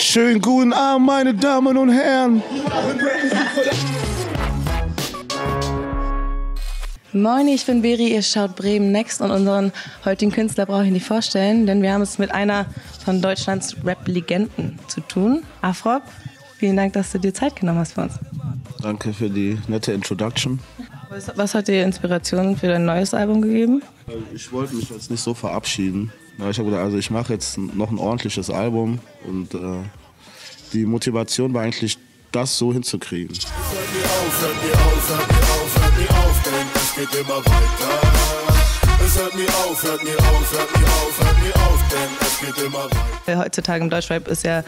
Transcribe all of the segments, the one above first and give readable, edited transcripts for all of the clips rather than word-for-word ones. Schönen guten Abend, meine Damen und Herren. Moin, ich bin Beri, ihr schaut Bremen Next und unseren heutigen Künstler brauche ich nicht vorstellen, denn wir haben es mit einer von Deutschlands Rap-Legenden zu tun. Afrob, vielen Dank, dass du dir Zeit genommen hast für uns. Danke für die nette Introduction. Was hat dir Inspiration für dein neues Album gegeben? Ich wollte mich jetzt nicht so verabschieden. Ich habe gedacht, also ich mache jetzt noch ein ordentliches Album und die Motivation war eigentlich, das so hinzukriegen. Heutzutage im Deutschrap ist ja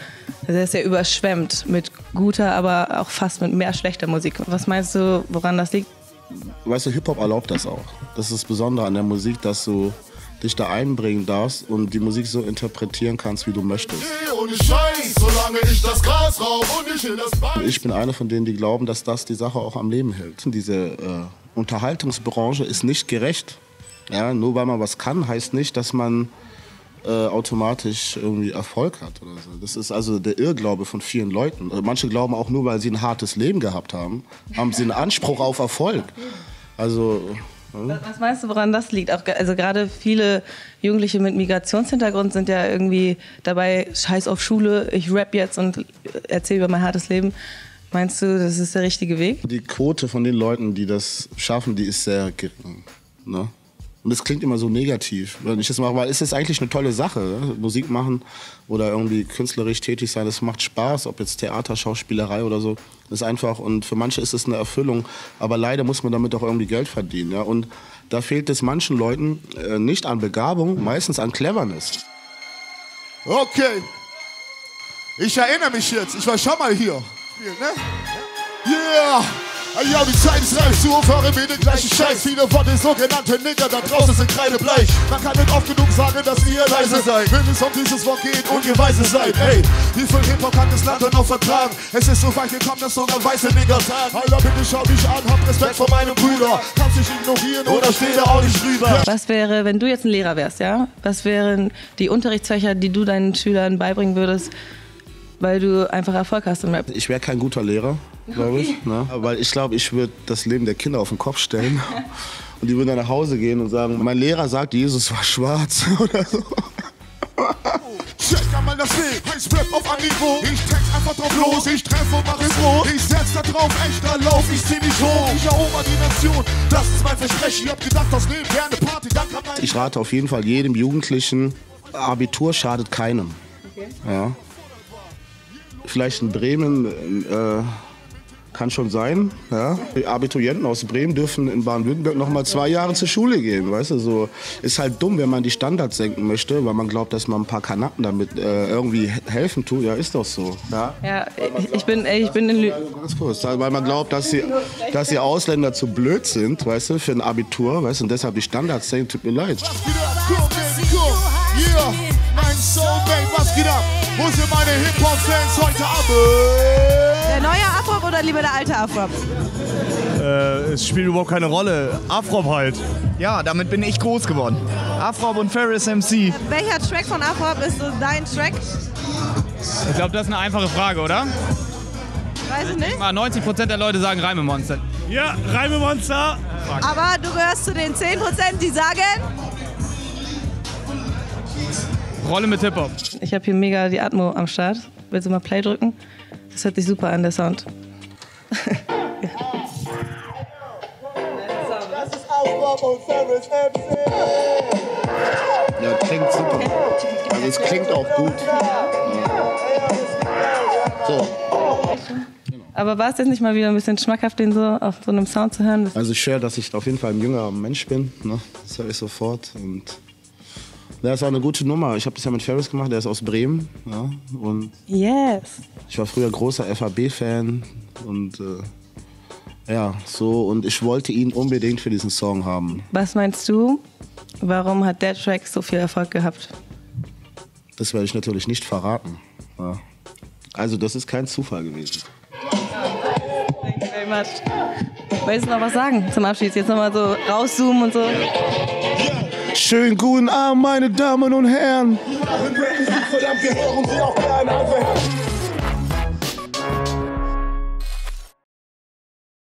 sehr, sehr überschwemmt mit guter, aber auch fast mit mehr schlechter Musik. Was meinst du, woran das liegt? Weißt du, Hip-Hop erlaubt das auch. Das ist das Besondere an der Musik, dass du dich da einbringen darfst und die Musik so interpretieren kannst, wie du möchtest. Ich bin einer von denen, die glauben, dass das die Sache auch am Leben hält. Diese Unterhaltungsbranche ist nicht gerecht. Ja, nur weil man was kann, heißt nicht, dass man automatisch irgendwie Erfolg hat oder so. Das ist also der Irrglaube von vielen Leuten. Also manche glauben auch nur, weil sie ein hartes Leben gehabt haben, haben sie einen Anspruch auf Erfolg. Also... Was meinst du, woran das liegt? Auch, also gerade viele Jugendliche mit Migrationshintergrund sind ja irgendwie dabei, scheiß auf Schule, ich rap jetzt und erzähle über mein hartes Leben. Meinst du, das ist der richtige Weg? Die Quote von den Leuten, die das schaffen, die ist sehr gering. Ne? Und das klingt immer so negativ, wenn ich das mache, weil es ist eigentlich eine tolle Sache. Ne? Musik machen oder irgendwie künstlerisch tätig sein, das macht Spaß, ob jetzt Theater, Schauspielerei oder so, ist einfach, und für manche ist es eine Erfüllung, aber leider muss man damit auch irgendwie Geld verdienen. Ja? Und da fehlt es manchen Leuten nicht an Begabung, meistens an Cleverness. Okay, ich erinnere mich jetzt, ich war schon mal hier. Yeah! Ja, die Zeit ist reif, zu aufhören wie den gleichen Scheiß. Viele von den sogenannten Nigger da draußen sind kreidebleich. Man kann nicht oft genug sagen, dass ihr leise seid, wenn es um dieses Wort geht und ihr weise seid. Ey, wie viel Hip-Hop kann das Land denn noch vertragen? Es ist so weit gekommen, dass sogar weiße Nigger sagen: Alter, bitte schau dich an, hab Respekt vor meinem Bruder. Kannst dich ignorieren oder steh da auch nicht drüber. Was wäre, wenn du jetzt ein Lehrer wärst, ja? Was wären die Unterrichtsfächer, die du deinen Schülern beibringen würdest, weil du einfach Erfolg hast im Rap? Ich wäre kein guter Lehrer, glaube ich. Ne? Weil ich glaube, ich würde das Leben der Kinder auf den Kopf stellen. Und die würden dann nach Hause gehen und sagen, mein Lehrer sagt, Jesus war schwarz oder so. Check einmal das Weg, heißt Rap auf ein Niveau. Ich text einfach drauf los, ich treffe und mach es rot. Ich setz da drauf, echter Lauf, ich zieh mich hoch. Ich erober die Nation, das ist mein Versprechen. Ich hab gedacht, das Leben wäre eine Party, dann kann man... Ich rate auf jeden Fall jedem Jugendlichen, Abitur schadet keinem. Okay. Ja. Vielleicht in Bremen kann schon sein. Ja? Die Abiturienten aus Bremen dürfen in Baden-Württemberg noch mal 2 Jahre zur Schule gehen. Weißt du, so. Ist halt dumm, wenn man die Standards senken möchte, weil man glaubt, dass man ein paar Kanaken damit irgendwie helfen tut. Ja, ist doch so. Ja, ja, weil man glaubt, dass die Ausländer zu blöd sind, weißt du, für ein Abitur, weißt du, und deshalb die Standards senken. Tut mir leid. Was geht ab? Wo sind meine Hip-Hop-Fans heute Abend? Der neue Afrob oder lieber der alte Afrob? Es spielt überhaupt keine Rolle. Afrob halt. Ja, damit bin ich groß geworden. Afrob und Ferris MC. Welcher Track von Afrob ist so dein Track? Ich glaube, das ist eine einfache Frage, oder? Weiß ich nicht. 90% der Leute sagen Reime Monster. Ja, Reime Monster. Aber du gehörst zu den 10%, die sagen... Rolle mit Hip-Hop. Ich habe hier mega die Atmo am Start. Willst du mal Play drücken? Das hört sich super an, der Sound. Ja. Ja, klingt super. Also es klingt auch gut. So. Aber war es jetzt nicht mal wieder ein bisschen schmackhaft, den so auf so einem Sound zu hören? Also ich höre, dass ich auf jeden Fall ein jüngerer Mensch bin. Ne? Das höre ich sofort. Und das war eine gute Nummer. Ich habe das ja mit Ferris gemacht, der ist aus Bremen. Ja, und yes. Ich war früher großer FAB-Fan und ja, so, und ich wollte ihn unbedingt für diesen Song haben. Was meinst du, warum hat der Track so viel Erfolg gehabt? Das werde ich natürlich nicht verraten. Ja. Also das ist kein Zufall gewesen. Thank you very much. Willst du noch was sagen zum Abschied? Jetzt nochmal so rauszoomen und so. Schönen guten Abend, meine Damen und Herren.